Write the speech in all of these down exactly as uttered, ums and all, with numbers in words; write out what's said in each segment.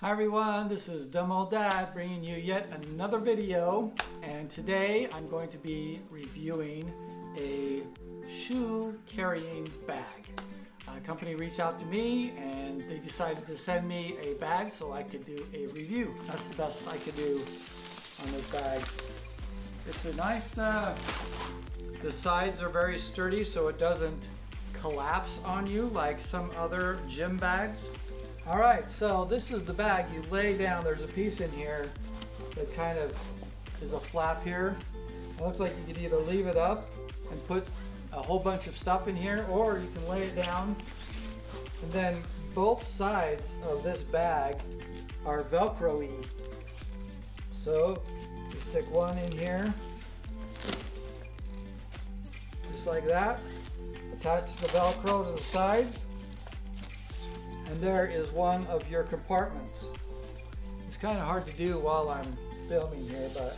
Hi everyone, this is Dumb Old Dad bringing you yet another video, and today I'm going to be reviewing a shoe carrying bag. A company reached out to me and they decided to send me a bag so I could do a review. That's the best I could do on this bag. It's a nice, uh, the sides are very sturdy so it doesn't collapse on you like some other gym bags. All right, so this is the bag you lay down. There's a piece in here that kind of is a flap here. It looks like you could either leave it up and put a whole bunch of stuff in here, or you can lay it down. And then both sides of this bag are Velcro-y. So you stick one in here, just like that. Attach the Velcro to the sides. And there is one of your compartments. It's kind of hard to do while I'm filming here, but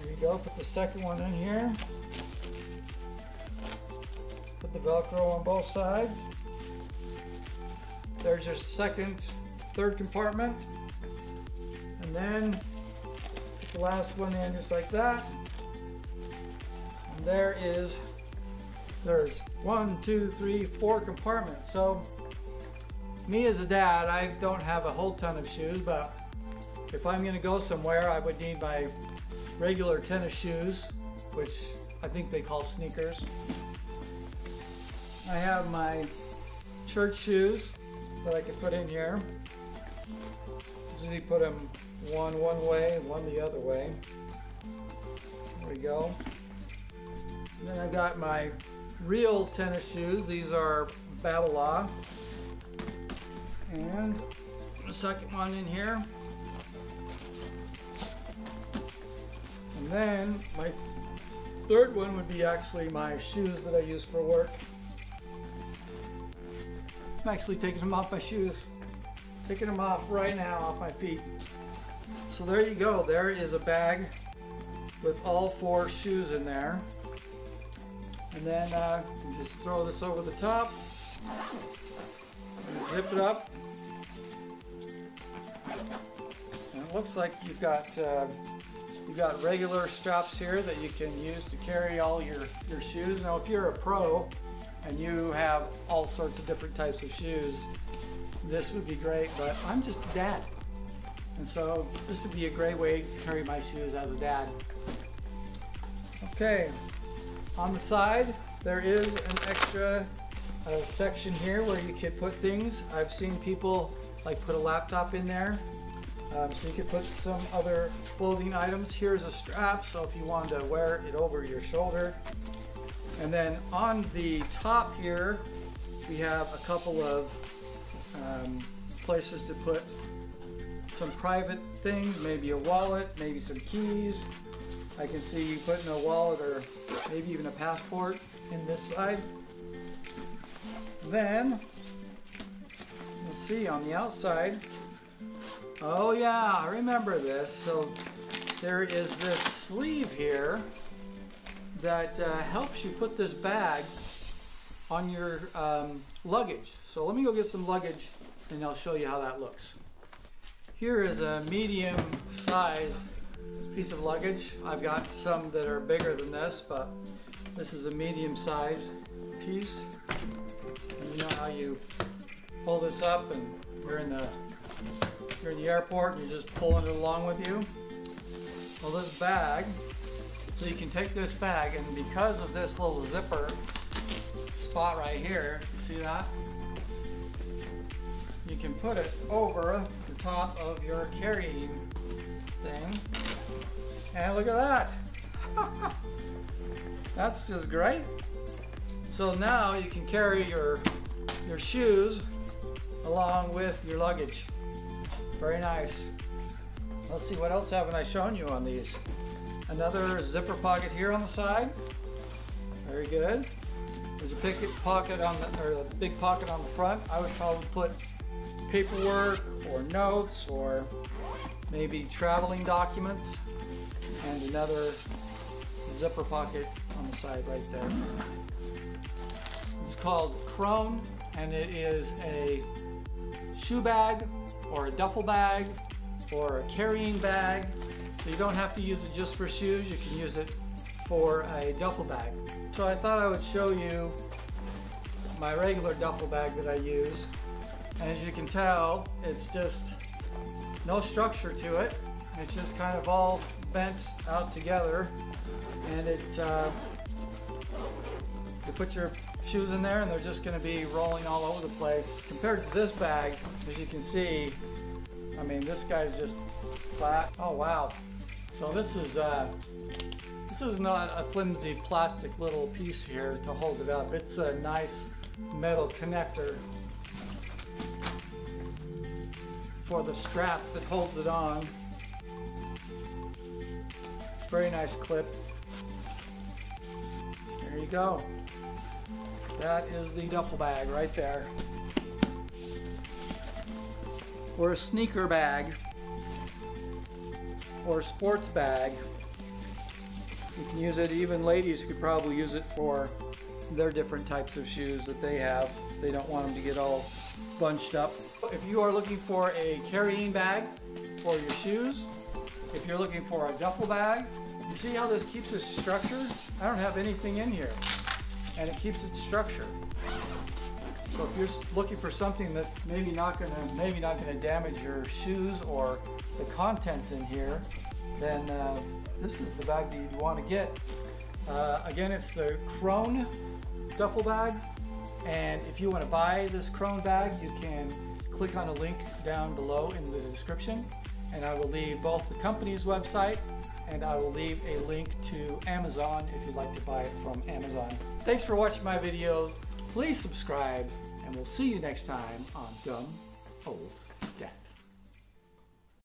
there you go. Put the second one in here. Put the Velcro on both sides. There's your second, third compartment. And then put the last one in just like that. And there is, there's one, two, three, four compartments. So me as a dad, I don't have a whole ton of shoes, but if I'm gonna go somewhere, I would need my regular tennis shoes, which I think they call sneakers. I have my church shoes that I can put in here. Usually put them one one way, one the other way. There we go. And then I've got my real tennis shoes. These are Babolat. And the second one in here. And then my third one would be actually my shoes that I use for work. I'm actually taking them off my shoes. Taking them off right now, off my feet. So there you go. There is a bag with all four shoes in there. And then uh, you just throw this over the top. Zip it up. And it looks like you've got uh, you've got regular straps here that you can use to carry all your your shoes. Now, if you're a pro and you have all sorts of different types of shoes, this would be great. But I'm just a dad, and so this would be a great way to carry my shoes as a dad. Okay, on the side there is an extra a section here where you could put things. I've seen people like put a laptop in there, um, so you could put some other clothing items. Here's a strap, so if you wanted to wear it over your shoulder. And then on the top here, we have a couple of um, places to put some private things, maybe a wallet, maybe some keys. I can see you putting a wallet or maybe even a passport in this side. Then, let's see, on the outside, oh yeah, I remember this. So there is this sleeve here that uh, helps you put this bag on your um, luggage. So let me go get some luggage and I'll show you how that looks. Here is a medium size piece of luggage. I've got some that are bigger than this, but this is a medium size piece. And you know how you pull this up and you're in the you're in the airport and you're just pulling it along with you. Well, this bag, so you can take this bag, and because of this little zipper spot right here, you see that? You can put it over the top of your carrying thing. And look at that! That's just great. So now you can carry your, your shoes along with your luggage. Very nice. Let's see, what else haven't I shown you on these? Another zipper pocket here on the side. Very good. There's a big pocket on the, or a big pocket on the front. I would probably put paperwork or notes or maybe traveling documents. And another zipper pocket on the side right there. It's called Crone, and it is a shoe bag or a duffel bag or a carrying bag. So you don't have to use it just for shoes, you can use it for a duffel bag. So I thought I would show you my regular duffel bag that I use. And as you can tell, it's just no structure to it. It's just kind of all bent out together. And it, uh, you put your shoes in there and they're just gonna be rolling all over the place. Compared to this bag, as you can see, I mean, this guy's just flat. Oh, wow. So this is, uh, this is not a flimsy plastic little piece here to hold it up. It's a nice metal connector for the strap that holds it on. Very nice clip. There you go. That is the duffel bag right there. Or a sneaker bag, or a sports bag. You can use it, even ladies could probably use it for their different types of shoes that they have. They don't want them to get all bunched up. If you are looking for a carrying bag for your shoes, if you're looking for a duffel bag, you see how this keeps its structure? I don't have anything in here, and it keeps its structure. So if you're looking for something that's maybe not gonna maybe not gonna damage your shoes or the contents in here, then uh, this is the bag that you'd want to get. Uh, again, it's the Krone duffel bag, and if you want to buy this Krone bag, you can click on a link down below in the description, and I will leave both the company's website and I will leave a link to Amazon if you'd like to buy it from Amazon. Thanks for watching my videos. Please subscribe, and we'll see you next time on Dumb Old Dad.